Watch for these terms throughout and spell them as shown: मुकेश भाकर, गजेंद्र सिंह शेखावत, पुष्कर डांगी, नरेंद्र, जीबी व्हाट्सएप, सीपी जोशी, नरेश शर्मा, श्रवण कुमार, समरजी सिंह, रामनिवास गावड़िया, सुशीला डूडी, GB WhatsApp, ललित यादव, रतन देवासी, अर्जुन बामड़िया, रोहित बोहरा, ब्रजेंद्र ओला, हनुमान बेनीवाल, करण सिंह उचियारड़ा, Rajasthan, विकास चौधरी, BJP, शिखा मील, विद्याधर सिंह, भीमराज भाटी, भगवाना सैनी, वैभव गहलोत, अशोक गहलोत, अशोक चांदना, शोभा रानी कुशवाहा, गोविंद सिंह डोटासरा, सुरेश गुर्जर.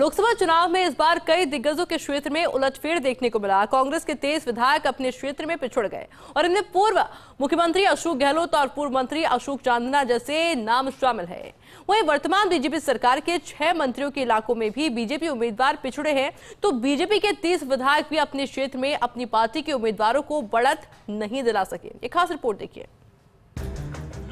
लोकसभा चुनाव में इस बार कई दिग्गजों के क्षेत्र में उलटफेर देखने को मिला। कांग्रेस के 23 विधायक अपने क्षेत्र में पिछड़ गए और इनमें पूर्व मुख्यमंत्री अशोक गहलोत और पूर्व मंत्री अशोक चांदना जैसे नाम शामिल है। वहीं वर्तमान बीजेपी सरकार के 6 मंत्रियों के इलाकों में भी बीजेपी उम्मीदवार पिछड़े हैं, तो बीजेपी के 30 विधायक भी अपने क्षेत्र में अपनी पार्टी के उम्मीदवारों को बढ़त नहीं दिला सके। एक खास रिपोर्ट देखिए।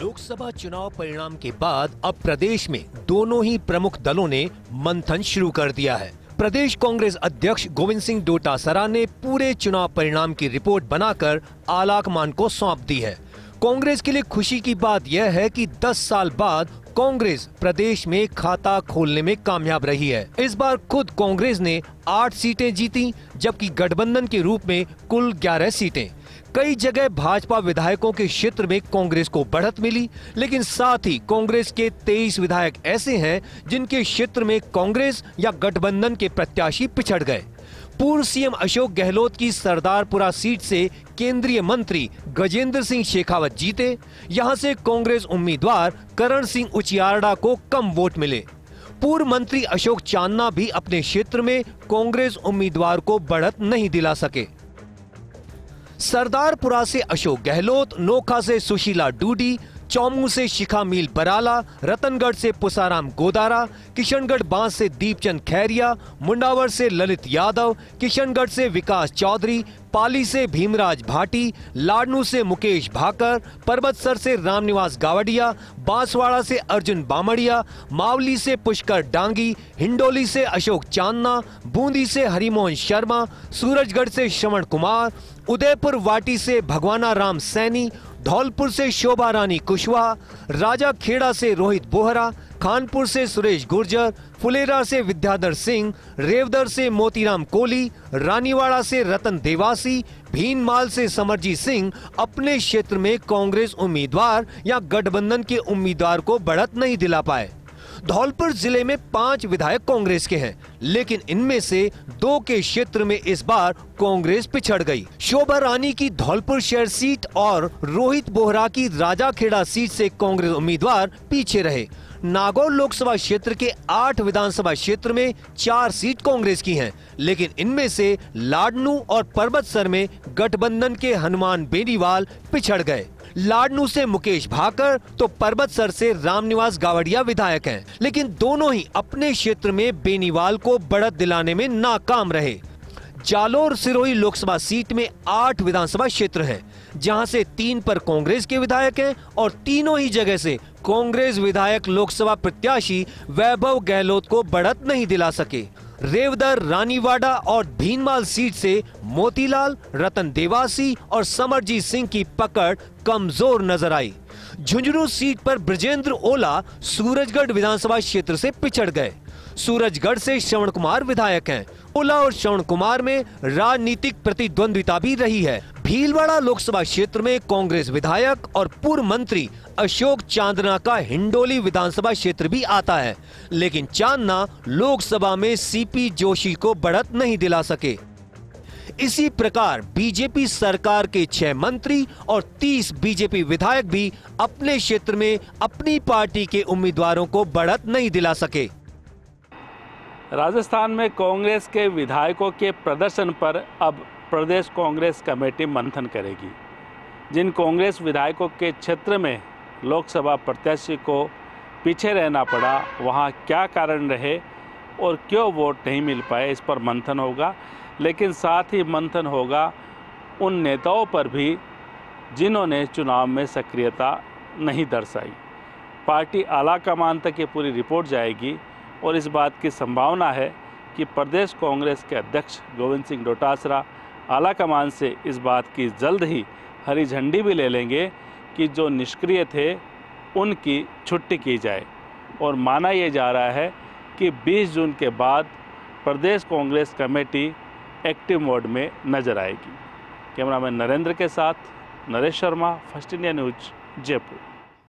लोकसभा चुनाव परिणाम के बाद अब प्रदेश में दोनों ही प्रमुख दलों ने मंथन शुरू कर दिया है। प्रदेश कांग्रेस अध्यक्ष गोविंद सिंह डोटासरा ने पूरे चुनाव परिणाम की रिपोर्ट बनाकर आलाकमान को सौंप दी है। कांग्रेस के लिए खुशी की बात यह है कि 10 साल बाद कांग्रेस प्रदेश में खाता खोलने में कामयाब रही है। इस बार खुद कांग्रेस ने 8 सीटें जीती, जबकि गठबंधन के रूप में कुल 11 सीटें। कई जगह भाजपा विधायकों के क्षेत्र में कांग्रेस को बढ़त मिली, लेकिन साथ ही कांग्रेस के 23 विधायक ऐसे हैं जिनके क्षेत्र में कांग्रेस या गठबंधन के प्रत्याशी पिछड़ गए। पूर्व सीएम अशोक गहलोत की सरदारपुरा सीट से केंद्रीय मंत्री गजेंद्र सिंह शेखावत जीते। यहां से कांग्रेस उम्मीदवार करण सिंह उचियारड़ा को कम वोट मिले। पूर्व मंत्री अशोक चांदना भी अपने क्षेत्र में कांग्रेस उम्मीदवार को बढ़त नहीं दिला सके। सरदारपुरा से अशोक गहलोत, नोखा से सुशीला डूडी, चौमू से शिखा मील बराला, रतनगढ़ से पुसाराम गोदारा, किशनगढ़ बांस से दीपचंद खैरिया, मुंडावर से ललित यादव, किशनगढ़ से विकास चौधरी, पाली से भीमराज भाटी, लाडनू से मुकेश भाकर, पर्वतसर से रामनिवास गावड़िया, बांसवाड़ा से अर्जुन बामड़िया, मावली से पुष्कर डांगी, हिंडोली से अशोक चांदना, बूंदी से हरीमोहन शर्मा, सूरजगढ़ से श्रवण कुमार, उदयपुर वाटी से भगवाना सैनी, धौलपुर से शोभा रानी कुशवाहा, राजा खेड़ा से रोहित बोहरा, खानपुर से सुरेश गुर्जर, फुलेरा से विद्याधर सिंह, रेवदर से मोती राम कोली, रानीवाड़ा से रतन देवासी, भीनमाल से समरजी सिंह अपने क्षेत्र में कांग्रेस उम्मीदवार या गठबंधन के उम्मीदवार को बढ़त नहीं दिला पाए। धौलपुर जिले में 5 विधायक कांग्रेस के हैं, लेकिन इनमें से 2 के क्षेत्र में इस बार कांग्रेस पिछड़ गई। शोभा रानी की धौलपुर शहर सीट और रोहित बोहरा की राजाखेड़ा सीट से कांग्रेस उम्मीदवार पीछे रहे। नागौर लोकसभा क्षेत्र के 8 विधानसभा क्षेत्र में 4 सीट कांग्रेस की हैं, लेकिन इनमें से लाडनू और पर्वतसर में गठबंधन के हनुमान बेनीवाल पिछड़ गए। लाडनू से मुकेश भाकर तो पर्वतसर से रामनिवास गावड़िया विधायक हैं, लेकिन दोनों ही अपने क्षेत्र में बेनीवाल को बढ़त दिलाने में नाकाम रहे। जालोर सिरोही लोकसभा सीट में 8 विधानसभा क्षेत्र हैं, जहां से 3 पर कांग्रेस के विधायक हैं और तीनों ही जगह से कांग्रेस विधायक लोकसभा प्रत्याशी वैभव गहलोत को बढ़त नहीं दिला सके। रेवदर, रानीवाड़ा और भीनमाल सीट से मोतीलाल, रतन देवासी और समरजीत सिंह की पकड़ कमजोर नजर आई। झुंझुनू सीट पर ब्रजेंद्र ओला सूरजगढ़ विधानसभा क्षेत्र से पिछड़ गए। सूरजगढ़ से श्रवण कुमार विधायक हैं। ओला और श्रवण कुमार में राजनीतिक प्रतिद्वंदिता भी रही है। भीलवाड़ा लोकसभा क्षेत्र में कांग्रेस विधायक और पूर्व मंत्री अशोक चांदना का हिंडोली विधानसभा क्षेत्र भी आता है, लेकिन चांदना लोकसभा में सीपी जोशी को बढ़त नहीं दिला सके। इसी प्रकार बीजेपी सरकार के 6 मंत्री और 30 बीजेपी विधायक भी अपने क्षेत्र में अपनी पार्टी के उम्मीदवारों को बढ़त नहीं दिला सके। राजस्थान में कांग्रेस के विधायकों के प्रदर्शन पर अब प्रदेश कांग्रेस कमेटी मंथन करेगी। जिन कांग्रेस विधायकों के क्षेत्र में लोकसभा प्रत्याशी को पीछे रहना पड़ा, वहां क्या कारण रहे और क्यों वोट नहीं मिल पाए, इस पर मंथन होगा। लेकिन साथ ही मंथन होगा उन नेताओं पर भी जिन्होंने चुनाव में सक्रियता नहीं दर्शाई। पार्टी आलाकमान तक ये पूरी रिपोर्ट जाएगी और इस बात की संभावना है कि प्रदेश कांग्रेस के अध्यक्ष गोविंद सिंह डोटासरा आलाकमान से इस बात की जल्द ही हरी झंडी भी ले लेंगे कि जो निष्क्रिय थे उनकी छुट्टी की जाए। और माना यह जा रहा है कि 20 जून के बाद प्रदेश कांग्रेस कमेटी एक्टिव मोड में नजर आएगी। कैमरामैन नरेंद्र के साथ नरेश शर्मा, first India news, Jaipur.